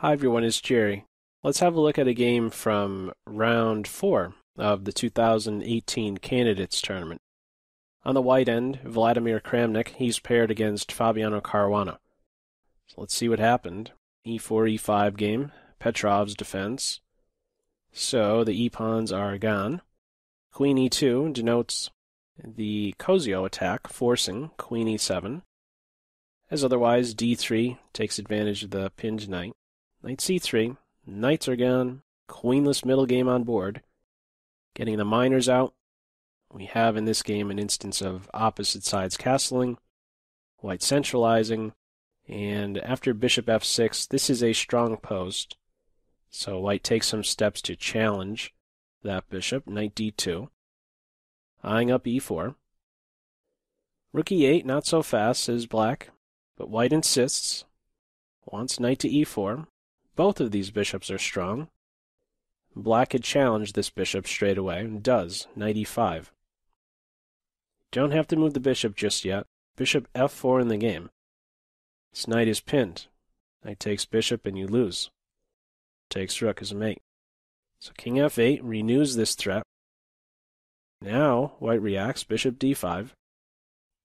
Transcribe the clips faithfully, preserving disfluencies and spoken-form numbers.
Hi everyone, it's Jerry. Let's have a look at a game from round four of the two thousand eighteen Candidates Tournament. On the white end, Vladimir Kramnik, he's paired against Fabiano Caruana. So let's see what happened. e four, e five game, Petrov's defense. So the e-pawns are gone. Queen e two denotes the Cozio attack, forcing queen e seven. As otherwise, d three takes advantage of the pinned knight. Knight c three, knights are gone, queenless middle game on board. Getting the minors out, we have in this game an instance of opposite sides castling, white centralizing, and after bishop f six, this is a strong post, so white takes some steps to challenge that bishop, knight d two, eyeing up e four. Rook e eight, not so fast, says black, but white insists, wants knight to e four. Both of these bishops are strong. Black had challenged this bishop straight away, and does, knight e five. Don't have to move the bishop just yet. Bishop f four in the game. This knight is pinned. Knight takes bishop and you lose. Takes rook as a mate. So king f eight renews this threat. Now white reacts, bishop d five,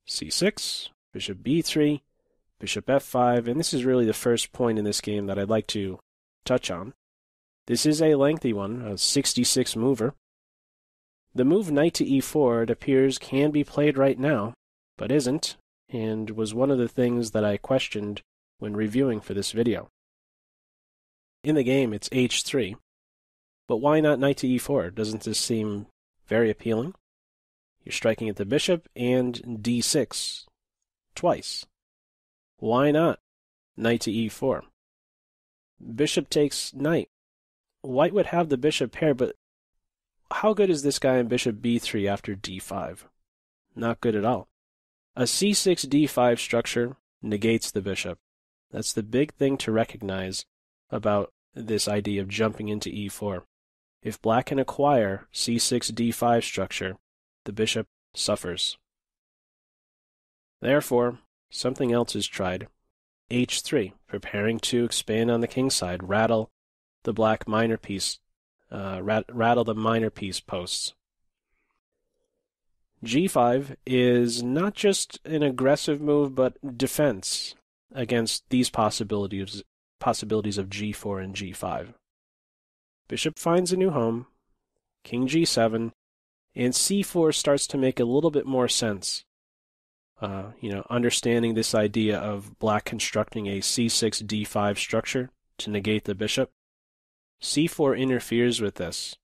c six, bishop b three, bishop f five, and this is really the first point in this game that I'd like to touch on. This is a lengthy one, a sixty-six mover. The move knight to e four, it appears, can be played right now, but isn't, and was one of the things that I questioned when reviewing for this video. In the game, it's h three, but why not knight to e four? Doesn't this seem very appealing? You're striking at the bishop and d six twice. Why not knight to e four? Bishop takes knight. White would have the bishop paired, but how good is this guy in bishop b three after d five? Not good at all. A c six d five structure negates the bishop. That's the big thing to recognize about this idea of jumping into e four. If black can acquire c six d five structure, the bishop suffers. Therefore, something else is tried. h three, preparing to expand on the king's side, rattle the black minor piece, uh, rat rattle the minor piece posts. g five is not just an aggressive move, but defense against these possibilities, possibilities of g four and g five. Bishop finds a new home, king g seven, and c four starts to make a little bit more sense. Uh, you know, understanding this idea of black constructing a c six d five structure to negate the bishop. c four interferes with this.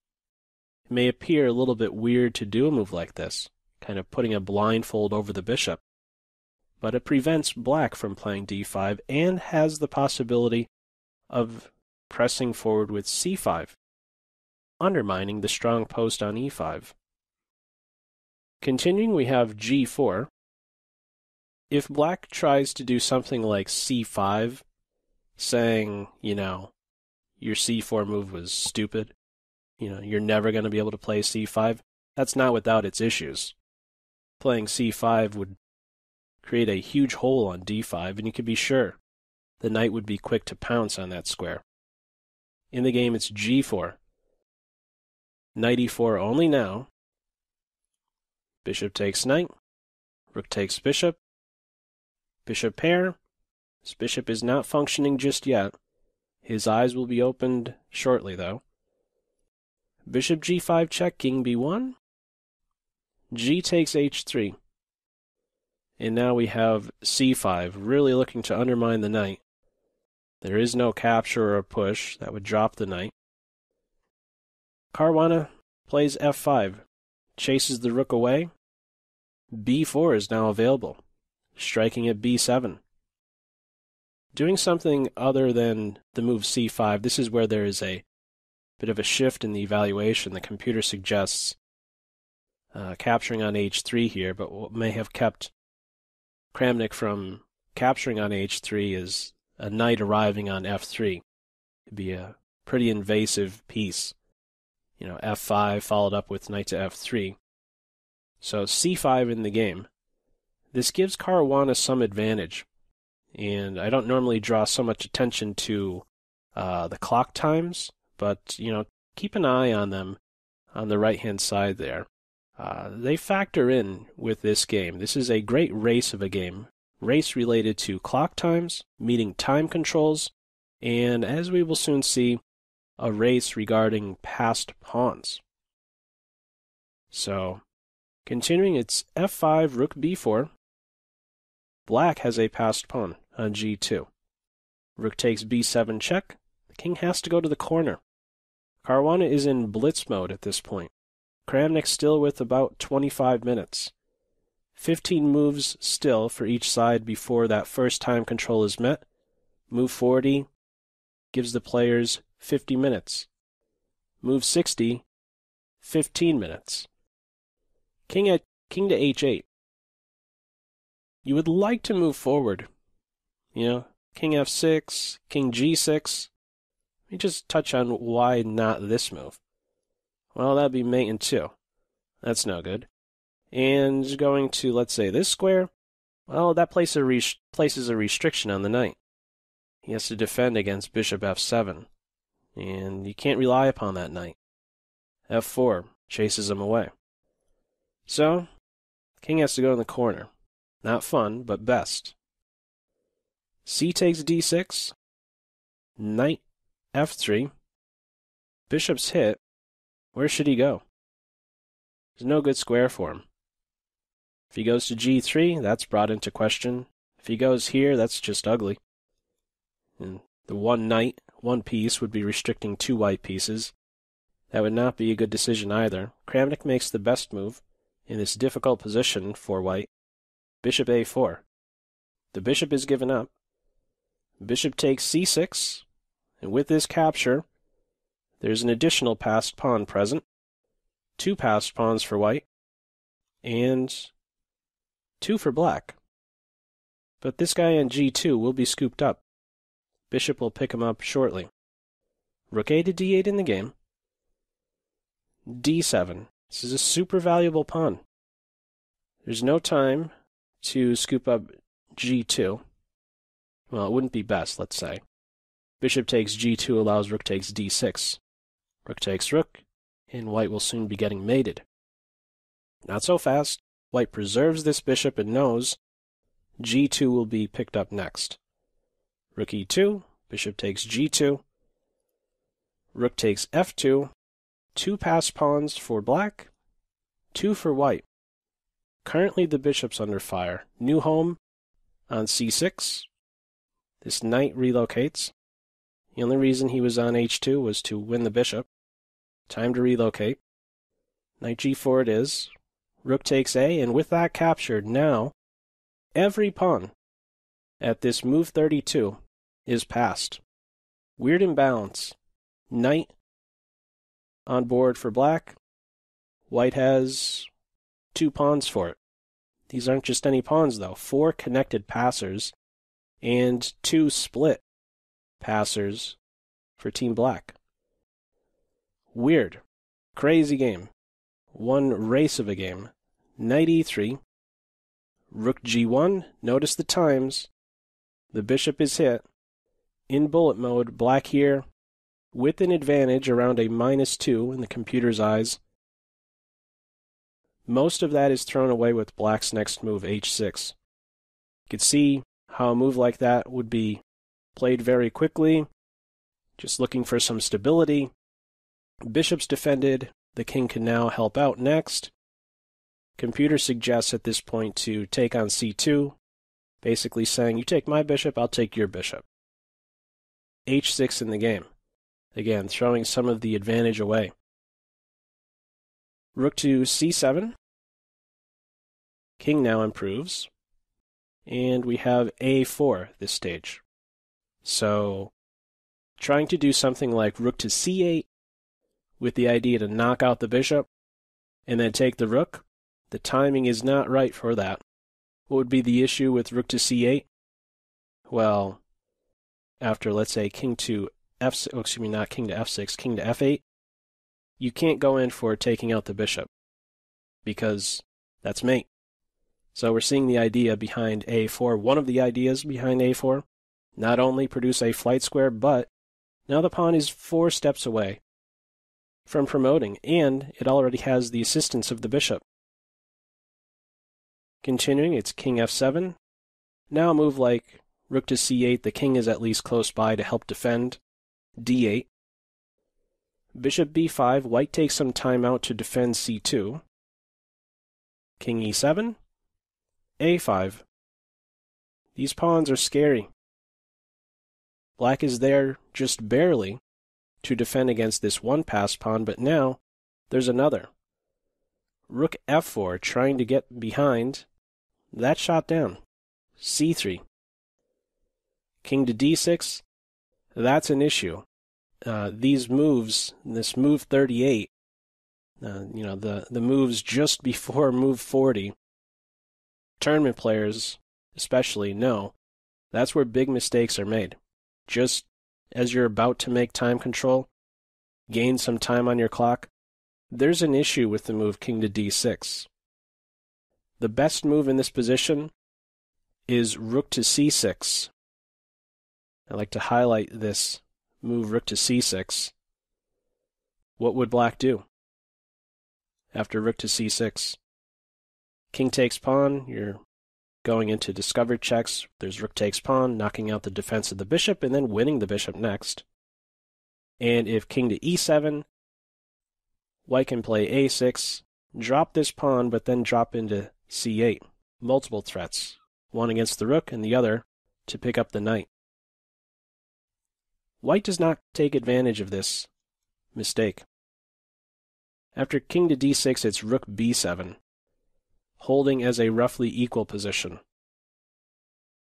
It may appear a little bit weird to do a move like this, kind of putting a blindfold over the bishop, but it prevents black from playing d five and has the possibility of pressing forward with c five, undermining the strong post on e five. Continuing, we have g four. If black tries to do something like c five, saying, you know, your c four move was stupid, you know, you're never going to be able to play c five, that's not without its issues. Playing c five would create a huge hole on d five, and you could be sure the knight would be quick to pounce on that square. In the game, it's g four. Knight e four only now. Bishop takes knight. Rook takes bishop. Bishop pair. This bishop is not functioning just yet. His eyes will be opened shortly, though. Bishop g five check, king b one. G takes h three. And now we have c five, really looking to undermine the knight. There is no capture or push that would drop the knight. Caruana plays f five, chases the rook away. b four is now available, striking at b seven. Doing something other than the move c five, this is where there is a bit of a shift in the evaluation. The computer suggests uh, capturing on h three here, but what may have kept Kramnik from capturing on h three is a knight arriving on f three. It'd be a pretty invasive piece. You know, f five followed up with knight to f three. So c five in the game. This gives Caruana some advantage, and I don't normally draw so much attention to uh, the clock times, but, you know, keep an eye on them on the right-hand side there. Uh, they factor in with this game. This is a great race of a game, race related to clock times, meeting time controls, and, as we will soon see, a race regarding passed pawns. So, continuing, it's f five, rook b four. Black has a passed pawn on g two. Rook takes b seven check. The king has to go to the corner. Caruana is in blitz mode at this point. Kramnik still with about twenty-five minutes. fifteen moves still for each side before that first time control is met. Move forty gives the players fifty minutes. Move sixty, fifteen minutes. King at king to h eight. You would like to move forward. You know, king f six, king g six. Let me just touch on why not this move. Well, that'd be mate in two. That's no good. And going to, let's say, this square. Well, that place a re- places a restriction on the knight. He has to defend against bishop f seven. And you can't rely upon that knight. f four chases him away. So, king has to go in the corner. Not fun, but best. C takes d six. Knight f three. Bishop's hit. Where should he go? There's no good square for him. If he goes to g three, that's brought into question. If he goes here, that's just ugly. And the one knight, one piece, would be restricting two white pieces. That would not be a good decision either. Kramnik makes the best move in this difficult position for white. Bishop a four. The bishop is given up. Bishop takes c six, and with this capture, there's an additional passed pawn present. Two passed pawns for white, and two for black. But this guy on g two will be scooped up. Bishop will pick him up shortly. Rook a to d eight in the game. d seven. This is a super valuable pawn. There's no time to scoop up g two. Well, it wouldn't be best, let's say. Bishop takes g two allows rook takes d six. Rook takes rook, and white will soon be getting mated. Not so fast. White preserves this bishop and knows g two will be picked up next. Rook e two, bishop takes g two, rook takes f two, two passed pawns for black, two for white. Currently the bishop's under fire. New home on c six. This knight relocates. The only reason he was on h two was to win the bishop. Time to relocate. Knight g four it is. Rook takes a, and with that captured, now every pawn at this move thirty-two is passed. Weird imbalance. Knight on board for black. White has two pawns for it. These aren't just any pawns, though. Four connected passers and two split passers for Team Black. Weird. Crazy game. One race of a game. Knight e three. Rook g one. Notice the times. The bishop is hit. In bullet mode, black here, with an advantage around a minus two in the computer's eyes. Most of that is thrown away with black's next move, h six. You could see how a move like that would be played very quickly, just looking for some stability. Bishop's defended. The king can now help out next. Computer suggests at this point to take on c two, basically saying, you take my bishop, I'll take your bishop. h six in the game. Again, throwing some of the advantage away. Rook to c seven. King now improves. And we have a four this stage. So, trying to do something like rook to c eight with the idea to knock out the bishop and then take the rook. The timing is not right for that. What would be the issue with rook to c eight? Well, after, let's say, king to f six, oh, excuse me, not king to f six, king to f eight, you can't go in for taking out the bishop because that's mate. So we're seeing the idea behind a four. One of the ideas behind a four, not only produce a flight square, but Now the pawn is four steps away from promoting, and it already has the assistance of the bishop. Continuing, it's king f seven. Now a move like rook to c eight, the king is at least close by to help defend. d eight. Bishop b five, white takes some time out to defend c two. King e seven. a five. These pawns are scary. Black is there just barely to defend against this one passed pawn, but now there's another. Rook f four, trying to get behind. That shot down. c three. King to d six. That's an issue. Uh, these moves, this move thirty-eight, uh, you know, the, the moves just before move forty, tournament players especially know that's where big mistakes are made. Just as you're about to make time control, gain some time on your clock, there's an issue with the move king to d six. The best move in this position is rook to c six. I like to highlight this move, rook to c six. What would black do after rook to c six? King takes pawn, you're going into discovered checks. There's rook takes pawn, knocking out the defense of the bishop, and then winning the bishop next. And if king to e seven, white can play a six, drop this pawn, but then drop into c eight. Multiple threats, one against the rook and the other to pick up the knight. White does not take advantage of this mistake. After king to d six, it's rook b seven, holding as a roughly equal position.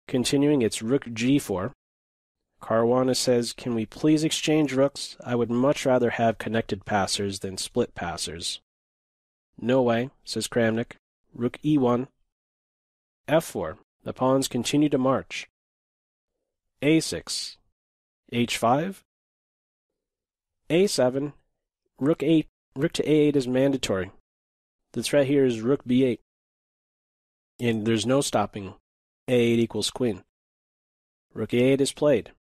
Continuing, it's rook g four. Caruana says, "Can we please exchange rooks? I would much rather have connected passers than split passers." "No way," says Kramnik. Rook e one. f four. The pawns continue to march. a six. h five. a seven. Rook eight. Rook to a eight is mandatory. The threat here is rook b eight. And there's no stopping a eight equals queen. Rook a eight is played.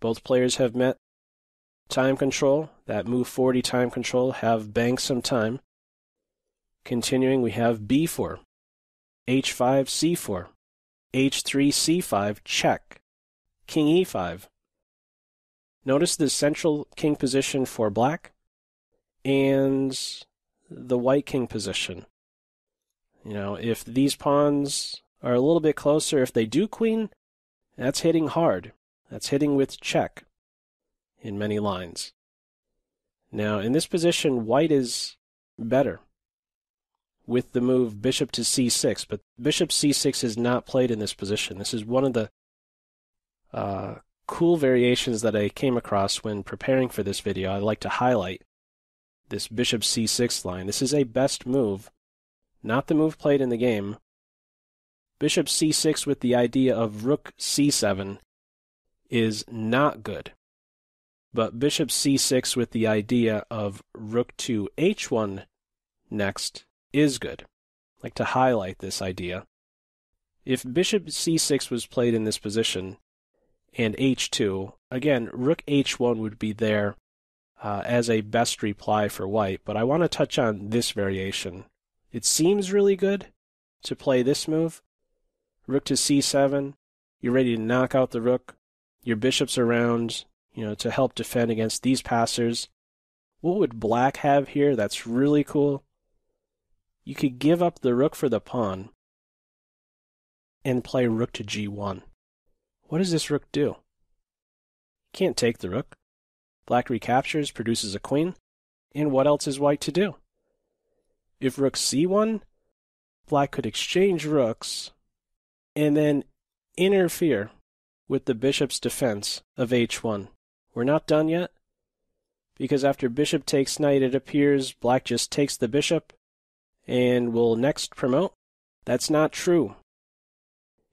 Both players have met time control. That move forty time control have banked some time. Continuing, we have b four, h five, c four, h three, c five, check, king e five. Notice the central king position for black and the white king position. You know, if these pawns are a little bit closer, if they do queen, that's hitting hard. That's hitting with check in many lines. Now, in this position, white is better with the move bishop to c six, but bishop c six is not played in this position. This is one of the uh, cool variations that I came across when preparing for this video. I like to highlight this bishop c six line. This is a best move. Not the move played in the game. Bishop c six with the idea of rook c seven is not good. But bishop c six with the idea of rook to h one next is good. I'd like to highlight this idea. If bishop c six was played in this position and h two, again, rook h one would be there uh, as a best reply for white, but I want to touch on this variation. It seems really good to play this move. Rook to c seven, you're ready to knock out the rook. Your bishop's around, you know, to help defend against these passers. What would black have here that's really cool? You could give up the rook for the pawn and play rook to g one. What does this rook do? Can't take the rook. Black recaptures, produces a queen. And what else is white to do? If rook c one, black could exchange rooks and then interfere with the bishop's defense of h one. We're not done yet, because after bishop takes knight, it appears black just takes the bishop and will next promote. That's not true.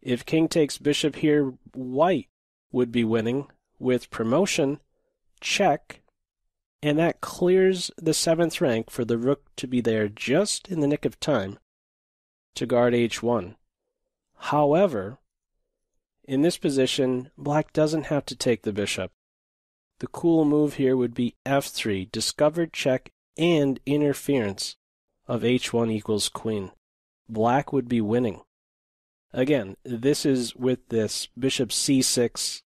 If king takes bishop here, white would be winning with promotion, check, and that clears the seventh rank for the rook to be there just in the nick of time to guard h one. However, in this position, black doesn't have to take the bishop. The cool move here would be f three, discover check and interference of h one equals queen. Black would be winning. Again, this is with this bishop c six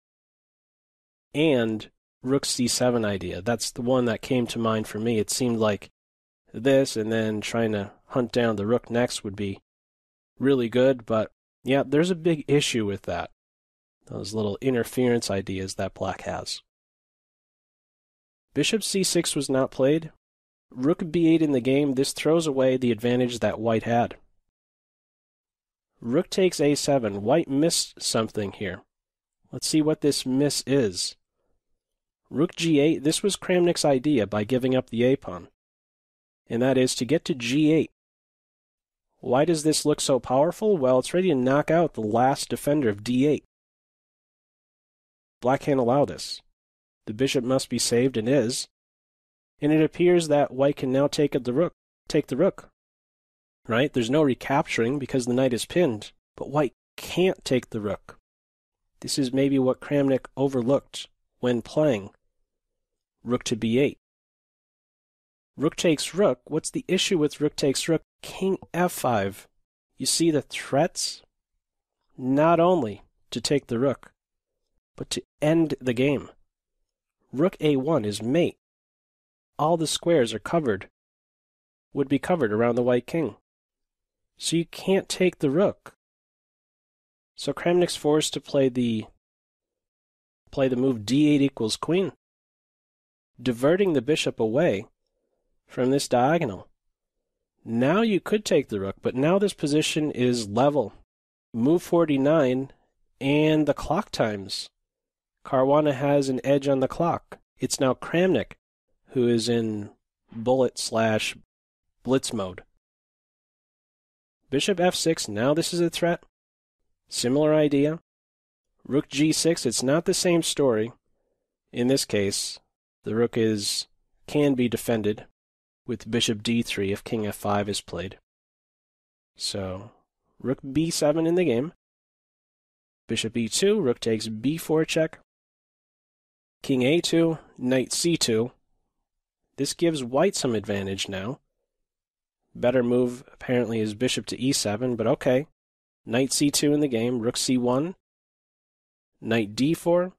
and rook c seven idea. That's the one that came to mind for me. It seemed like this and then trying to hunt down the rook next would be really good, but yeah, there's a big issue with that. Those little interference ideas that black has. Bishop c six was not played. Rook b eight in the game. This throws away the advantage that white had. Rook takes a seven. White missed something here. Let's see what this miss is. Rook g eight. This was Kramnik's idea by giving up the a pawn, and that is to get to g eight. Why does this look so powerful? Well, it's ready to knock out the last defender of d eight. Black can't allow this. The bishop must be saved, and is. And it appears that white can now take the rook. Take the rook. Right? There's no recapturing because the knight is pinned, but white can't take the rook. This is maybe what Kramnik overlooked when playing rook to b eight. Rook takes rook. What's the issue with rook takes rook? King f five. You see the threats? Not only to take the rook, but to end the game. Rook a one is mate. All the squares are covered, would be covered around the white king. So you can't take the rook. So Kramnik's forced to play the play the move d eight equals queen, diverting the bishop away from this diagonal. Now you could take the rook, but now this position is level. Move forty-nine and the clock times. Caruana has an edge on the clock. It's now Kramnik who is in bullet slash blitz mode. Bishop f six, now this is a threat. Similar idea. Rook g six, it's not the same story. In this case, the rook is can be defended with bishop d three if king f five is played. So, rook b seven in the game. Bishop e two, rook takes b four check. King a two, knight c two. This gives white some advantage now. Better move apparently is bishop to e seven, but okay. Knight c two in the game, rook c one, knight d four,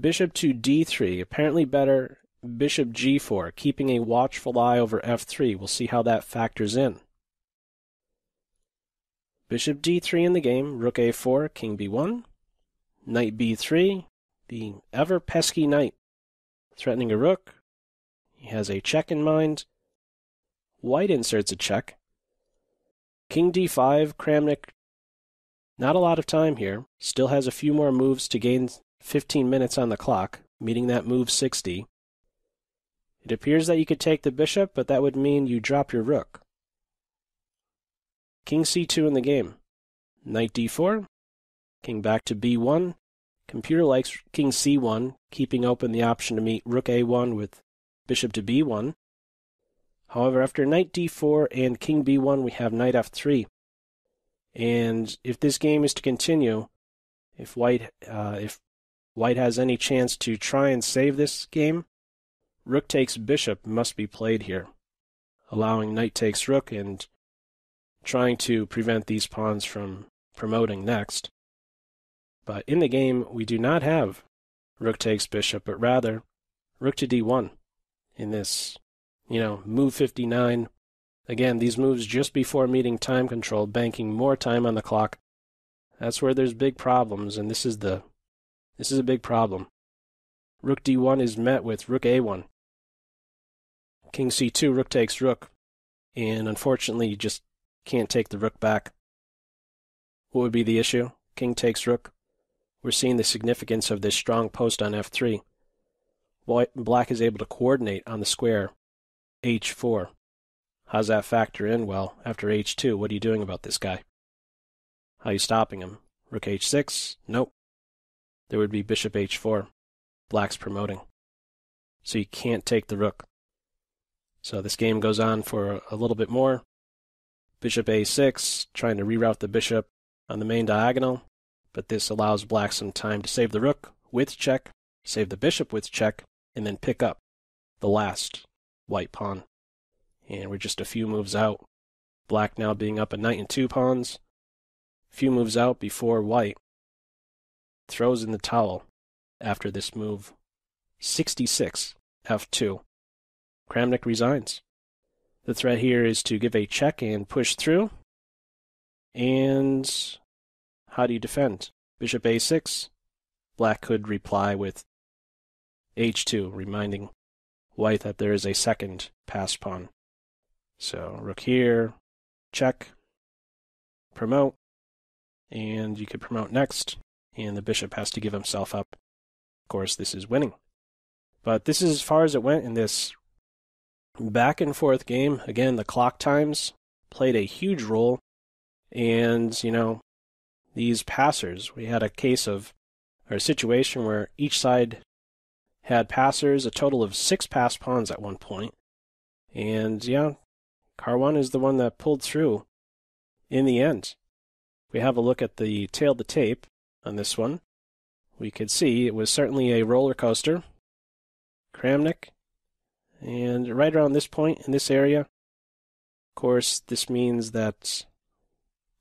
bishop to d three, apparently better bishop g four, keeping a watchful eye over f three. We'll see how that factors in. Bishop d three in the game, rook a four, king b one, knight b three, the ever pesky knight threatening a rook. He has a check in mind. White inserts a check. King d five, Kramnik, not a lot of time here, still has a few more moves to gain fifteen minutes on the clock, meaning that move sixty. It appears that you could take the bishop, but that would mean you drop your rook. King c two in the game. Knight d four, king back to b one. Computer likes king c one, keeping open the option to meet rook a one with bishop to b one. However, after knight d four and king b one, we have knight f three. And if this game is to continue, if white, uh, if white has any chance to try and save this game, rook takes bishop must be played here, allowing knight takes rook and trying to prevent these pawns from promoting next. But in the game, we do not have rook takes bishop, but rather rook to d one in this, you know, move fifty-nine. Again, these moves just before meeting time control, banking more time on the clock. That's where there's big problems, and this is the this is a big problem. Rook d one is met with rook a one. King c two, rook takes rook, and unfortunately you just can't take the rook back. What would be the issue? King takes rook. We're seeing the significance of this strong post on f three. White and black is able to coordinate on the square h four. How's that factor in? Well, after h two, what are you doing about this guy? How are you stopping him? Rook h six? Nope. There would be bishop h four. Black's promoting. So you can't take the rook. So this game goes on for a little bit more. Bishop a six, trying to reroute the bishop on the main diagonal, but this allows black some time to save the rook with check. save the bishop with check, and then pick up the last white pawn. And we're just a few moves out. Black now being up a knight and two pawns. A few moves out before white throws in the towel after this move. sixty-six, f two. Kramnik resigns. The threat here is to give a check and push through. And how do you defend? Bishop a six. Black could reply with h two, reminding white that there is a second passed pawn. So rook here, check, promote, and you could promote next, and the bishop has to give himself up. Of course, this is winning. But this is as far as it went in this back and forth game. Again, the clock times played a huge role, and, you know, these passers, we had a case of, or a situation where each side had passers, a total of six passed pawns at one point. And yeah, Caruana is the one that pulled through in the end. We have a look at the tail of the tape on this one. We could see it was certainly a roller coaster. Kramnik, and right around this point in this area, of course, this means that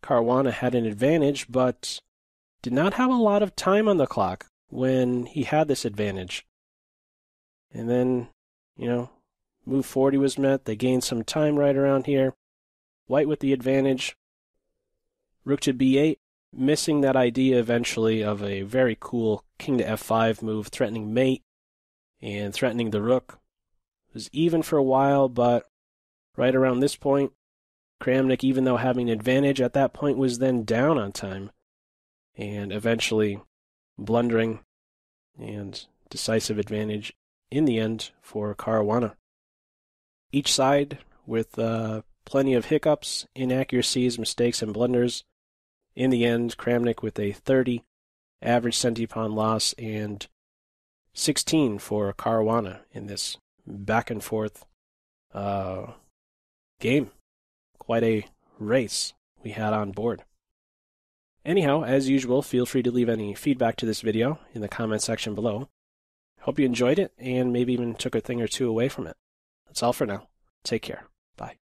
Caruana had an advantage, but did not have a lot of time on the clock when he had this advantage. And then, you know, move forty was met. They gained some time right around here. White with the advantage. Rook to b eight, missing that idea eventually of a very cool king to f five move, threatening mate and threatening the rook. It was even for a while, but right around this point, Kramnik, even though having an advantage at that point, was then down on time, and eventually blundering, and decisive advantage in the end for Caruana. Each side with uh, plenty of hiccups, inaccuracies, mistakes, and blunders. In the end, Kramnik with a thirty average centipawn loss and sixteen for Caruana in this back and forth uh, game. Quite a race we had on board. Anyhow, as usual, feel free to leave any feedback to this video in the comment section below. Hope you enjoyed it and maybe even took a thing or two away from it. That's all for now. Take care. Bye.